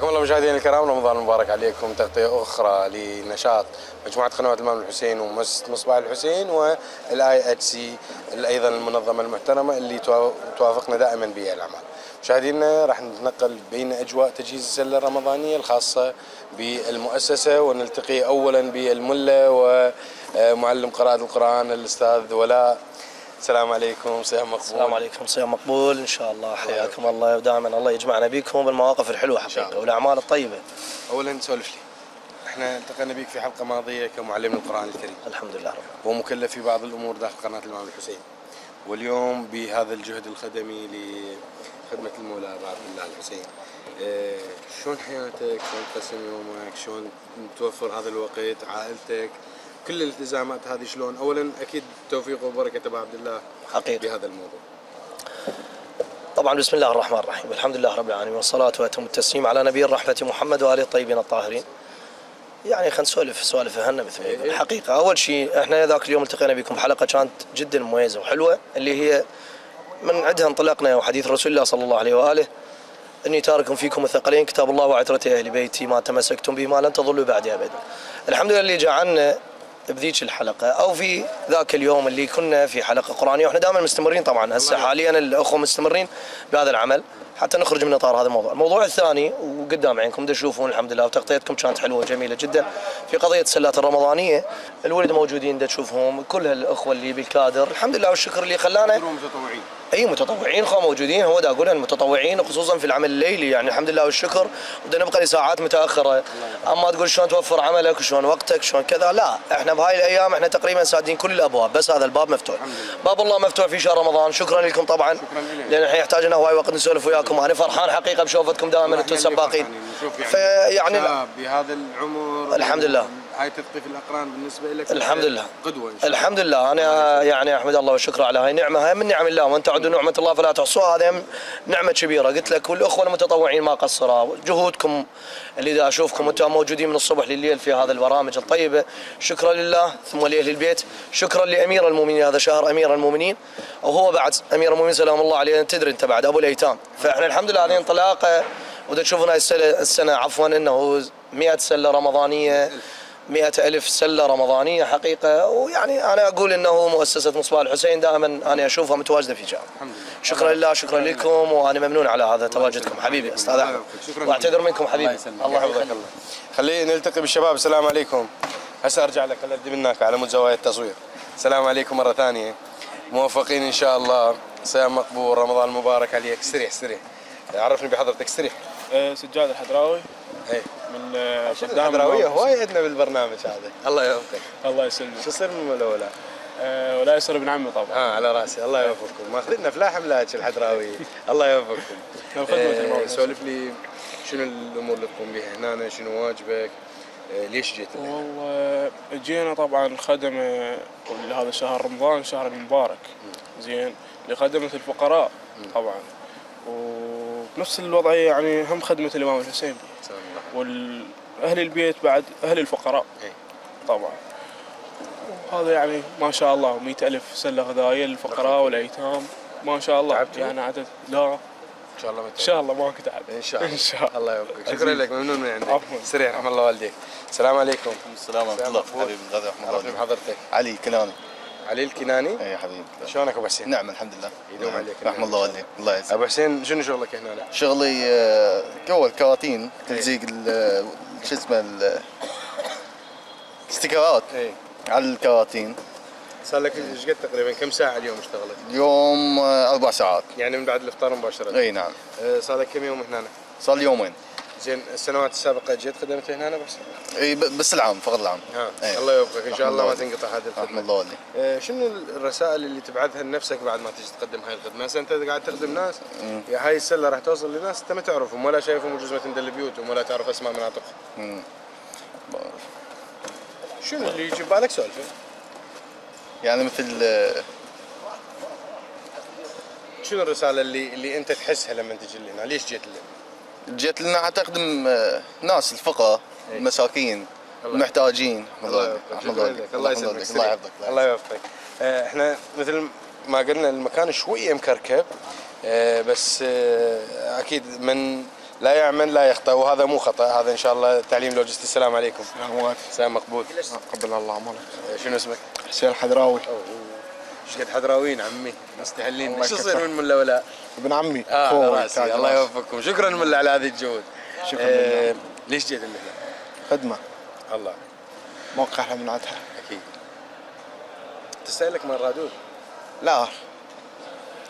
حياكم الله مشاهدينا الكرام، رمضان مبارك عليكم. تغطية أخرى لنشاط مجموعة قنوات الإمام الحسين ومؤسسة مصباح الحسين والآي تي سي، أيضا المنظمة المحترمة اللي توافقنا دائما بالأعمال. مشاهدينا راح نتنقل بين أجواء تجهيز السلة الرمضانية الخاصة بالمؤسسة، ونلتقي أولا بالملة ومعلم قراءة القرآن الأستاذ ولاء. السلام عليكم، صيام مقبول. السلام عليكم، صيام مقبول ان شاء الله. حياكم الله ودائما الله يجمعنا بكم بالمواقف الحلوه حقيقه والاعمال الطيبه. اولا سولف لي، احنا التقينا بك في حلقه ماضيه كمعلم القران الكريم، الحمد لله رب، ومكلف في بعض الامور داخل قناه الامام الحسين، واليوم بهذا الجهد الخدمي لخدمه المولى عبد الله الحسين، شلون حياتك؟ شلون تقسم يومك؟ شلون توفر هذا الوقت؟ عائلتك؟ كل الالتزامات هذه شلون؟ اولا اكيد توفيق وبركه تبع عبد الله حقيقي بهذا الموضوع. طبعا بسم الله الرحمن الرحيم، الحمد لله رب العالمين، والصلاه واتم التسليم على نبي الرحمه محمد واله الطيبين الطاهرين. يعني خلينا نسولف سوالف اهلنا مثل ما يقول حقيقه. اول شيء احنا ذاك اليوم التقينا بكم بحلقه كانت جدا مميزه وحلوه، اللي هي من عندها انطلقنا وحديث رسول الله صلى الله عليه واله: اني تارك فيكم الثقلين، كتاب الله وعترة اهل بيتي، ما تمسكتم به ما لن تضلوا بعدي ابدا. الحمد لله اللي جعلنا بذيك الحلقه او في ذاك اليوم اللي كنا في حلقه قرانيه، واحنا دائما مستمرين طبعا هسه حاليا الاخوه مستمرين بهذا العمل حتى نخرج من اطار هذا الموضوع. الموضوع الثاني وقدام عينكم تشوفون الحمد لله، وتغطيتكم كانت حلوه جميله جدا في قضيه السلات الرمضانيه، الولد موجودين تشوفهم كل هالاخوه اللي بالكادر الحمد لله، والشكر اللي خلانا متطوعين. اي متطوعين خو موجودين، هو دا اقول المتطوعين خصوصا في العمل الليلي، يعني الحمد لله والشكر، بدنا نبقى لساعات متاخره. اما تقول شلون توفر عملك وشلون وقتك شلون كذا، لا احنا بهاي الايام احنا تقريبا سادين كل الابواب، بس هذا الباب مفتوح، باب الله مفتوح في شهر رمضان. شكرا لكم طبعا، شكرا لان احنا يحتاج لنا هواي وقت نسولف وياكم، انا فرحان حقيقه بشوفتكم دائما انتم سباقين. فيعني بهذا العمر الحمد لله هاي تثقيف الاقران بالنسبه لك الحمد لله قدوه إن شاء الله. الحمد لله انا يعني احمد الله والشكر على هاي النعمه، هاي من نعم الله، وان تعدوا نعمه الله فلا تحصوها، هذه نعمه كبيره. قلت لك والاخوه المتطوعين ما قصروا، جهودكم اللي دا اشوفكم انتم موجودين من الصبح لليل في هذا البرامج الطيبه، شكرا لله ثم لاهل البيت، شكرا لامير المؤمنين، هذا شهر امير المؤمنين، وهو بعد امير المؤمنين سلام الله عليه تدري انت بعد ابو الايتام. فاحنا الحمد لله هذه انطلاقه، ودا تشوفون هاي السنه عفوا انه 100 سله رمضانيه، 100,000 سلة رمضانية حقيقة. ويعني أنا أقول أنه مؤسسة مصباح الحسين دائما أنا أشوفها متواجدة في جهة. شكرا لله، شكرا لكم، وأنا ممنون على هذا تواجدكم حبيبي أستاذ أحمد، وأعتذر منكم حبيبي. الله يحفظك. الله خلينا نلتقي بالشباب. السلام عليكم، هسه أرجع لك، هلا أبدي منك على مود زوايا التصوير. السلام عليكم مرة ثانية، موفقين إن شاء الله، صيام مقبول، رمضان مبارك عليك. استريح استريح، عرفني بحضرتك. استريح. سجاد الحضراوي من الحضراوية هواي عندنا بالبرنامج هذا. الله يوفقك. الله يسلمك. شو صير من ولاء؟ ولاء يصير ابن عمي طبعا. على راسي. الله يوفقكم، ماخذنا فلاحم لاج الحضراوي. الله يوفقكم. سولف لي شنو الامور اللي تقوم بها هنا، شنو واجبك؟ ليش جيت لنا؟ والله جينا طبعا خدمه لهذا الشهر رمضان، شهر المبارك زين، لخدمه الفقراء طبعا، وبنفس الوضعيه يعني هم خدمه الامام الحسين والأهل البيت بعد أهل الفقراء طبعا. وهذا يعني ما شاء الله 100,000 سلة غذائية للفقراء والأيتام ما شاء الله. تعبت يعني عدد؟ لا إن شاء الله ما تعب. إن شاء الله ما كنت أعب. إن شاء الله. إن شاء الله. الله يوفقك. شكرا لك، ممنون من عندك. عفوا. سريع رحم الله والديك. السلام عليكم. السلام ورحمة الله حبيبي. غدا عرفني بحضرتك. علي الكناني. علي الكناني؟ اي حبيبي. شلونك ابو حسين؟ نعم الحمد لله. يدوم عليك رحم الله والديك. الله يسلمك. ابو حسين شنو شغلك هنا؟ لا. شغلي كول كواتين، تلزيق شو اسمه الاستيكرات على الكواتين. صار لك ايش قد تقريبا كم ساعه اليوم اشتغلت؟ اليوم 4 ساعات. يعني من بعد الافطار مباشره؟ اي نعم. صار لك كم يوم هنا؟ صار لي يومين. زين السنوات السابقه جيت خدمت هنا بس؟ اي بس العام فقط العام. الله يوفقك ان شاء الله ما تنقطع هذه الخدمه. رحم الله والديك. شنو الرسائل اللي تبعثها لنفسك بعد ما تجي تقدم هاي الخدمه؟ هسه انت قاعد تخدم ناس، هاي السله راح توصل لناس انت ما تعرفهم ولا شايفهم، وجوز ما تندل بيوتهم ولا تعرف اسماء مناطقهم. شنو اللي يجي ببالك سولفه؟ يعني مثل شنو الرساله اللي انت تحسها لما تجي لهنا؟ ليش جيت لهنا؟ جيت لنا حتى اخدم ناس الفقراء المساكين المحتاجين. الله يوفقك. الله يسلمك. الله يحفظك. الله يوفقك. احنا مثل ما قلنا المكان شويه مكركب، بس اكيد من لا يعمل لا يخطئ، وهذا مو خطأ، هذا إن شاء الله تعليم لوجستي. السلام عليكم. السلام عليكم. سلام مقبول. قبل الله أمرك. شنو اسمك؟ سجاد الحضراوي. سجاد الحضراويين عمي، مستهلين. شو يصير من ملا ولا؟ ابن عمي. راسي. الله يوفقكم، شكرا ملا على هذه الجهود. شكرا. ليش جيت المثل؟ خدمة. الله. موقع احنا من عندها. أكيد. تستاهلك من رادود؟ لا.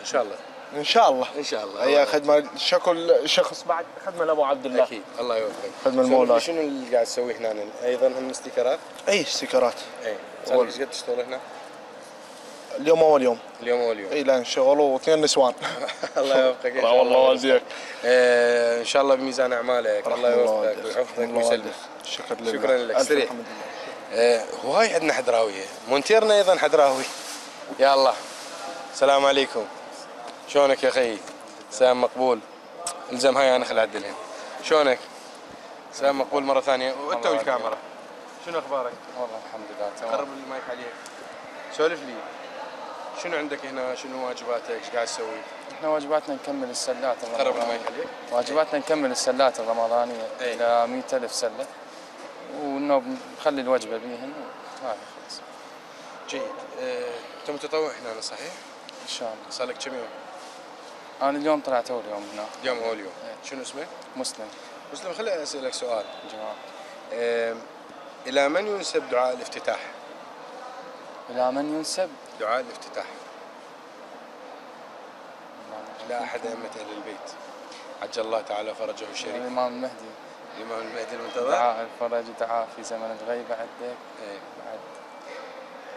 إن شاء الله. ان شاء الله ان شاء الله هي خدمه شكل شخص بعد خدمه لابو عبد الله. اكيد الله يوفقك. خدمه المولى. شنو اللي قاعد تسوي هنا ايضا؟ هم استيكرات. اي استيكرات. اي صار ايش قد تشتغل هنا؟ اليوم اول يوم. اليوم اول يوم. اي لا انشغلوا اثنين نسوان. الله يوفقك. الله والله والديك. ان شاء الله بميزان اعمالك. الله يوفقك ويحفظك ويسلمك. شكرا لك. شكرا لك. سريع. هواي عندنا حدراويه، مونتيرنا ايضا حدراوي. يا الله. السلام عليكم. شلونك يا اخي؟ سلام مقبول. الزم هاي انا خل اعدلها. شلونك؟ سلام مقبول مره ثانيه. وانت والكاميرا شنو اخبارك؟ والله الحمد لله تمام. قرب المايك عليك. سولف لي شنو عندك هنا؟ شنو واجباتك؟ ايش قاعد تسوي؟ احنا واجباتنا نكمل السلات الرمضانيه. قرب المايك عليك. واجباتنا نكمل السلات الرمضانيه الى 100,000 سله، وانه نخلي الوجبه بيهن وهذا خلاص. جيد. انت متطوع هنا صحيح؟ ان شاء الله. صار لك كم يوم؟ أنا اليوم طلعت أول يوم هنا. اليوم أول يوم. شنو اسمه؟ مسلم. مسلم خليني أسألك سؤال. جواب. إلى من ينسب دعاء الافتتاح؟ إلى من ينسب؟ دعاء الافتتاح. إلى أحد أئمة أهل البيت عجل الله تعالى فرجه الشريف. الإمام المهدي. الإمام المهدي المنتظر. دعاء الفرج، دعاء في زمن الغيبة عندك. إيه.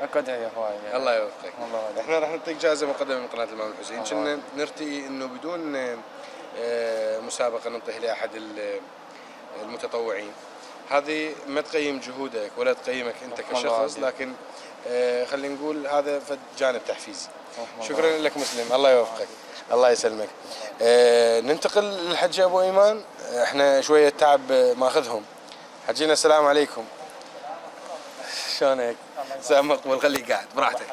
اكو دعية هواية يعني. الله يوفقك. احنا راح نعطيك جائزة مقدمة من قناة الإمام الحسين. كنا نرتئي انه بدون مسابقة نعطيها لأحد المتطوعين. هذه ما تقيم جهودك ولا تقيمك انت كشخص، لكن خلينا نقول هذا جانب تحفيزي. شكرا لك مسلم. الله يوفقك. الله يسلمك. ننتقل للحج ابو ايمان. احنا شوية تعب ماخذهم. حجينا السلام عليكم. شلونك؟ سلام مقبول. خليك قاعد براحتك.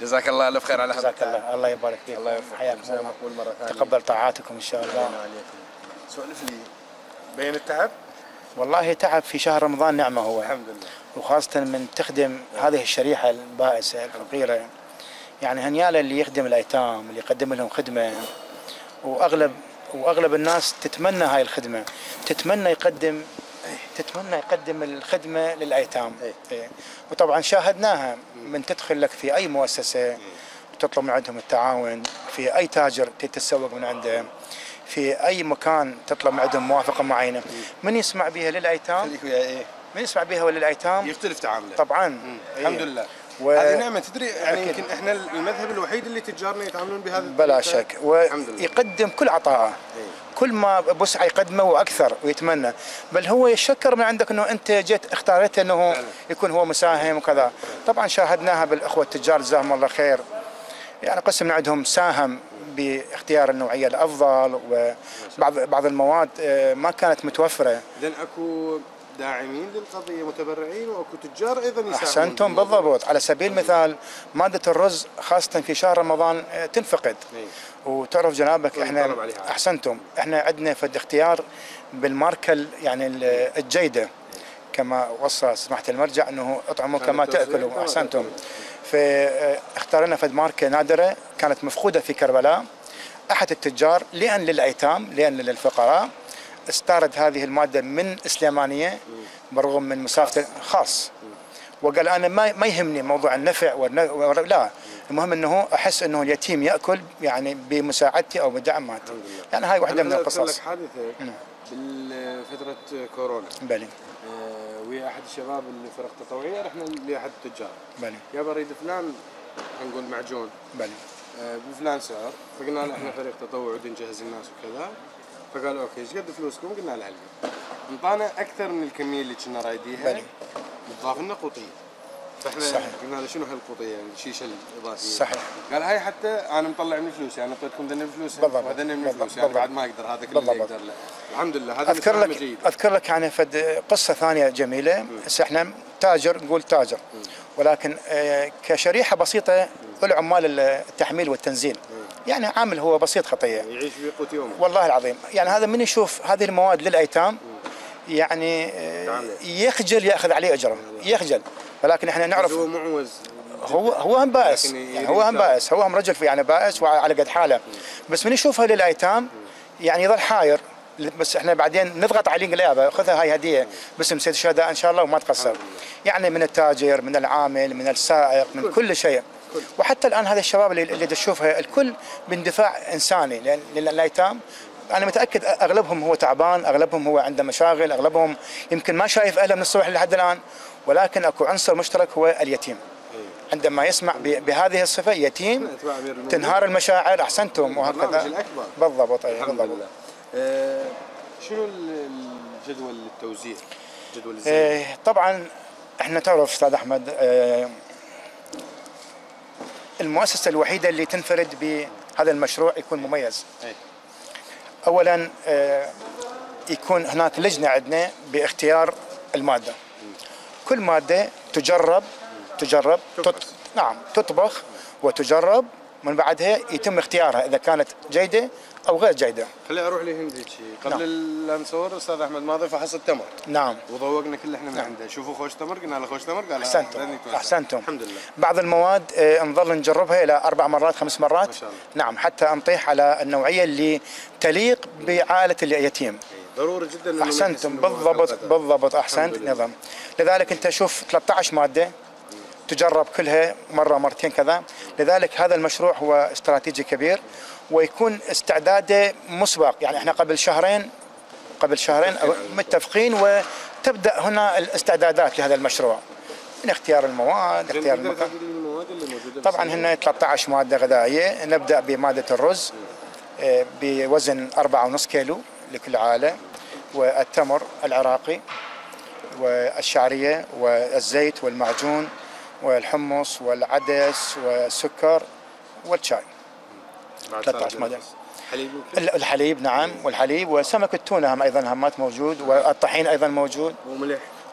جزاك الله الف خير على حضرتك. الله يبارك فيك. الله يوفقك. حياكم سلام مقبول مره ثانيه. تقبل طاعاتكم ان شاء الله. سولف لي بين التعب. والله تعب في شهر رمضان نعمه هو. الحمد لله. وخاصه من تخدم هذه الشريحه البائسه الفقيره، يعني هنياله اللي يخدم الايتام، اللي يقدم لهم خدمه، واغلب الناس تتمنى هاي الخدمه، تتمنى يقدم الخدمه للايتام. وطبعا شاهدناها من تدخل لك في اي مؤسسه وتطلب من عندهم التعاون، في اي تاجر تتسوق من عنده، في اي مكان تطلب من عندهم موافقه معينه. من يسمع بها للايتام؟ من يسمع بها للايتام يختلف تعامله طبعا. الحمد لله. هذه نعمه. تدري يعني يمكن احنا المذهب الوحيد اللي تجارنا يتعاملون بهذا بلا شك. ويقدم كل عطاءه، كل ما بسعى يقدمه واكثر ويتمنى، بل هو يشكر من عندك انه انت جيت اختاريته انه يكون هو مساهم وكذا. طبعا شاهدناها بالاخوه التجار جزاهم الله خير، يعني قسم من عندهم ساهم باختيار النوعيه الافضل، وبعض المواد ما كانت متوفره. اذا اكو داعمين للقضيه متبرعين واكو تجار ايضا يساهمون. احسنتم بالضبط. على سبيل المثال ماده الرز خاصه في شهر رمضان تنفقد. وتعرف جنابك احنا احسنتم احنا عندنا فد اختيار بالماركه يعني الجيده كما وصى سماحه المرجع انه اطعموا كما تاكلوا. احسنتم. فاخترنا فد ماركه نادره كانت مفقوده في كربلاء. احد التجار لان للايتام لان للفقراء استارد هذه الماده من اسليمانيه برغم من مسافته خاص. وقال انا ما يهمني موضوع النفع لا، المهم انه احس انه اليتيم ياكل يعني بمساعدتي او بدعم مالتي. يعني هاي واحده من القصص. لك حادثه بالفتره كورونا. بلي. ويا احد الشباب اللي فرق تطوعيه رحنا لاحد التجار. بلي. يا بريد فلان خلينا نقول معجون. بلي. بفلان سعر، فقلنا له احنا فريق تطوع ودي نجهز الناس وكذا. فقالوا اوكي ايش قد فلوسكم؟ قلنا له هالقد. انطانا اكثر من الكميه اللي كنا رايديها. مضاف لنا قوطيه. فاحنا قلنا له شنو هالقوطيه؟ الشيشه الاضافيه. صحيح. قال هاي حتى انا مطلع من فلوسي، انا اعطيتكم ذني فلوسي وهذني من فلوسي، يعني بعد ما اقدر هذا كله يقدر له. الحمد لله. هذا اذكر لك يعني فد قصه ثانيه جميله. هسه احنا تاجر نقول تاجر، ولكن كشريحه بسيطه العمال التحميل والتنزيل. يعني عامل هو بسيط خطيه يعيش بقوت يومه والله العظيم. يعني هذا من يشوف هذه المواد للايتام يعني يخجل ياخذ عليه اجره، يخجل. ولكن احنا نعرف هو معوز، هو هم بائس، يعني هو هم بائس، هو هم رجل يعني بائس وعلى قد حاله، بس من يشوفها للايتام يعني يظل حاير. بس احنا بعدين نضغط عليه نقول له خذها هاي هديه باسم سيد الشهداء ان شاء الله وما تقصر. يعني من التاجر، من العامل، من السائق، من كل شيء. وحتى الان هذا الشباب اللي تشوفها الكل باندفاع انساني للايتام. انا متاكد اغلبهم هو تعبان، اغلبهم هو عنده مشاغل، اغلبهم يمكن ما شايف اهله من الصبح لحد الان، ولكن اكو عنصر مشترك هو اليتيم. عندما يسمع بهذه الصفه يتيم تنهار المشاعر. احسنتم. وهكذا بالضبط. اي بالضبط. شنو الجدول التوزيع؟ جدول الزيادة؟ طبعا احنا تعرف استاذ احمد المؤسسه الوحيده اللي تنفرد بهذا المشروع يكون مميز. اولا يكون هناك لجنه عندنا باختيار الماده. كل ماده تجرب نعم تطبخ وتجرب، من بعدها يتم اختيارها اذا كانت جيده او غير جيده. خليني اروح لهندي قبل لا نصور استاذ احمد ماضي فحص التمر. نعم. وذوقنا كله احنا من عنده، شوفوا خوش تمر قلنا له خوش تمر قال احسنتم. الحمد لله. بعض المواد نظل نجربها الى 4 مرات 5 مرات. ما شاء الله. نعم، حتى نطيح على النوعيه اللي تليق بعائله اليتيم. ضروري جدا. احسنتم. بالضبط. احسنت. نظام. لذلك انت شوف 13 ماده تجرب كلها مره مرتين كذا. لذلك هذا المشروع هو استراتيجي كبير ويكون استعداده مسبق. يعني احنا قبل شهرين متفقين، وتبدا هنا الاستعدادات لهذا المشروع من اختيار المواد، اختيار المكان. طبعا هنا 13 ماده غذائيه. نبدا بماده الرز بوزن 4.5 كيلو لكل عائله، والتمر العراقي والشعريه والزيت والمعجون والحمص والعدس والسكر والشاي. 13 مادة. الحليب. نعم. والحليب وسمك التونه هم ايضا همات موجود، والطحين ايضا موجود،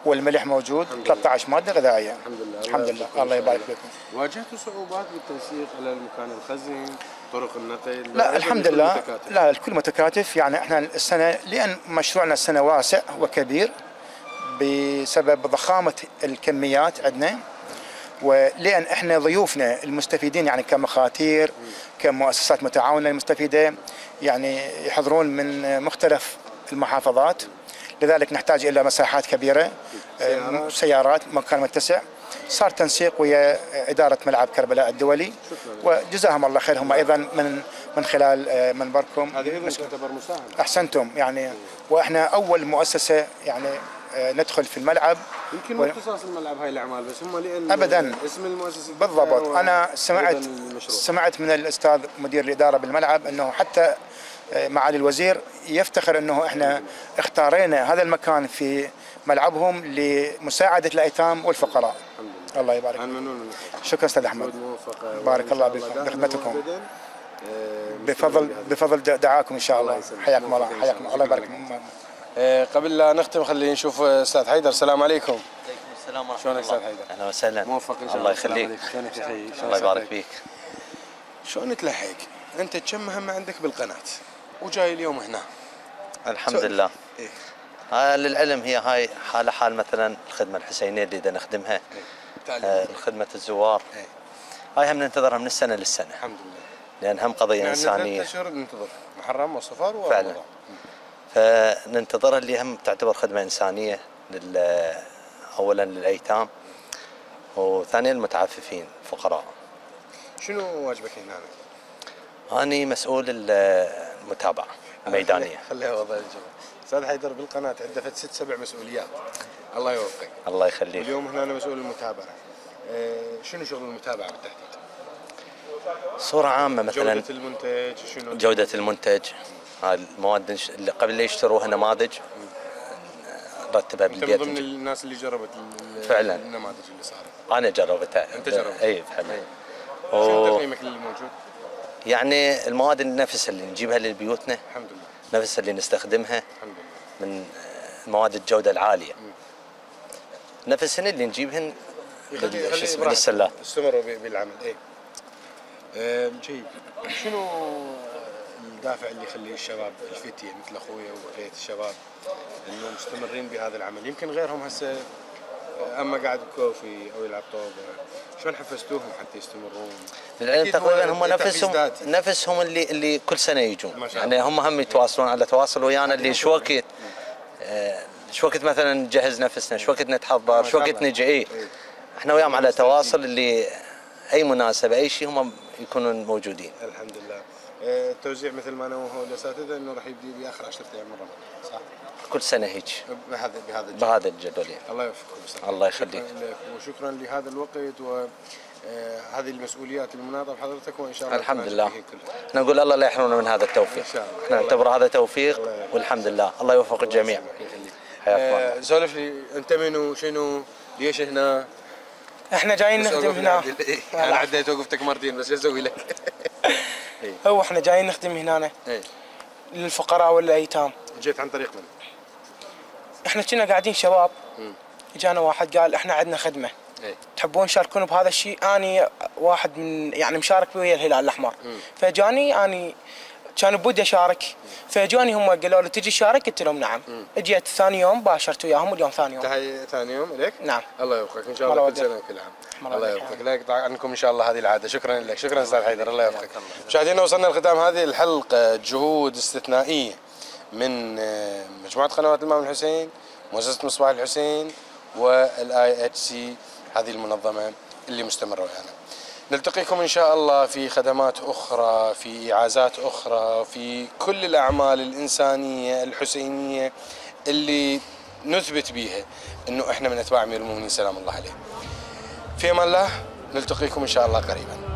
والملح موجود. 13 ماده غذائيه. الحمد لله. الله يبارك فيكم. واجهتوا صعوبات بالتنسيق على المكان الخزن، طرق النقل؟ لا الحمد لله. لا الكل متكاتف. يعني احنا السنه لان مشروعنا السنه واسع وكبير بسبب ضخامه الكميات عندنا، ولأن احنا ضيوفنا المستفيدين يعني كمخاتير كمؤسسات متعاونة المستفيدة يعني يحضرون من مختلف المحافظات. لذلك نحتاج إلى مساحات كبيرة، سيارات، مكان متسع. صار تنسيق ويا إدارة ملعب كربلاء الدولي وجزاهم الله خير. هم أيضا من خلال منبركم هذه أيضا تعتبر مساهمة. أحسنتم. يعني وإحنا أول مؤسسة يعني ندخل في الملعب. يمكن اختصاص الملعب هاي الاعمال بس هم لان ابدا اسم المؤسسه بالضبط. انا سمعت من الاستاذ مدير الاداره بالملعب انه حتى معالي الوزير يفتخر انه احنا اختارينا هذا المكان في ملعبهم لمساعده الايتام والفقراء. الله يبارك فيك. شكرا استاذ احمد. بارك الله بكم بخدمتكم بفضل دعاكم ان شاء الله. حياكم الله. حياكم الله. يبارك فيكم. قبل لا نختم خلينا نشوف استاذ حيدر. السلام عليكم. وعليكم السلام ورحمه الله. شلونك استاذ حيدر؟ اهلا وسهلا. موفق ان شاء الله. يخليك. الله يبارك فيك. شلون تلحق؟ انت كم مهمه عندك بالقناه وجاي اليوم هنا؟ الحمد لله. للعلم هي هاي حاله حال مثلا الخدمه الحسينيه اللي نخدمها، خدمه الزوار، هاي هم ننتظرها من السنه للسنه. الحمد لله. لان هم قضيه انسانيه. 3 اشهر ننتظر، محرم وصفر ورمضان. فننتظرها اللي هم تعتبر خدمه انسانيه اولا للايتام وثانيا المتعففين الفقراء. شنو واجبك هنا؟ أنا مسؤول المتابعه الميدانيه. خليها وضع الجمله. استاذ حيدر بالقناه عنده فد 6-7 مسؤوليات. الله يوفقك. الله يخليك. اليوم هنا أنا مسؤول المتابعه. شنو شغل المتابعه بالتحديد؟ صوره عامه مثلا جوده المنتج. شنو جوده المنتج؟ المواد اللي قبل لا يشتروها نماذج رتبها بالبيت. من ضمن الناس اللي جربت فعلا النماذج اللي صارت. انا جربتها. انت جربتها؟ اي فعلا. شنو تقييمك للموجود؟ يعني المواد نفسها اللي نجيبها لبيوتنا الحمد لله، نفسها اللي نستخدمها الحمد لله، من مواد الجوده العاليه. نفسهن اللي نجيبهن. شو اسمه؟ السلات. استمروا بالعمل. اي شيء. شنو الدافع اللي يخلي الشباب الفتية مثل اخويا وبقية الشباب انهم مستمرين بهذا العمل؟ يمكن غيرهم هسه اما قاعد بكوفي او يلعب طوبه، شلون حفزتوهم حتى يستمرون؟ بالعلم تقريبا هم نفسهم اللي كل سنه يجون، يعني هم يتواصلون على تواصل ويانا اللي شو وقت مثلا نجهز نفسنا، شو وقت نتحضر، شو وقت نجي احنا وياهم على تواصل اللي اي مناسبه اي شيء هم يكونون موجودين. الحمد لله. التوزيع مثل ما نوهوا الاساتذه انه راح يبدي باخر 10 ايام من رمضان، صح؟ كل سنه هيك بهذا الجدول يعني. الله يوفقكم. الله يخليك. وشكرا لهذا الوقت وهذه المسؤوليات المناطه بحضرتك، وان شاء الله الحمد لله احنا نقول الله لا يحرمنا من هذا التوفيق، ان شاء الله احنا نعتبر هذا توفيق والحمد لله. الله يوفق الجميع. حياك الله. سولف لي انت منو شنو ليش هنا؟ احنا جايين نخدم هنا. انا عديت وقفتك مرتين بس اسوي لك. هو احنا جايين نخدم هنا للفقراء والايتام. جيت عن طريق من؟ احنا كنا قاعدين شباب، اجانا واحد قال احنا عندنا خدمه تحبون تشاركون بهذا الشيء؟ اني واحد من يعني مشارك ويا الهلال الاحمر، فجاني اني كان بودي اشارك، فجاني هم قالوا له تجي شارك؟ قلت لهم نعم. اجيت ثاني يوم باشرت وياهم، واليوم ثاني يوم تحيه ثاني يوم لك. نعم. الله يوفقك ان شاء الله كل سنه وكل عام. الله يوفقك، لا يقطع عنكم ان شاء الله هذه العاده. شكرا لك. شكرا استاذ حيدر. الله يوفقك. مشاهدينا وصلنا لختام هذه الحلقه، جهود استثنائيه من مجموعة قنوات الإمام الحسين، مؤسسة مصباح الحسين والآي تي سي، هذه المنظمة اللي مستمرة ويانا. نلتقيكم إن شاء الله في خدمات أخرى، في إعازات أخرى، في كل الأعمال الإنسانية الحسينية اللي نثبت بيها إنه إحنا من أتباع أمير المؤمنين سلام الله عليه. في أمان الله، نلتقيكم إن شاء الله قريبا.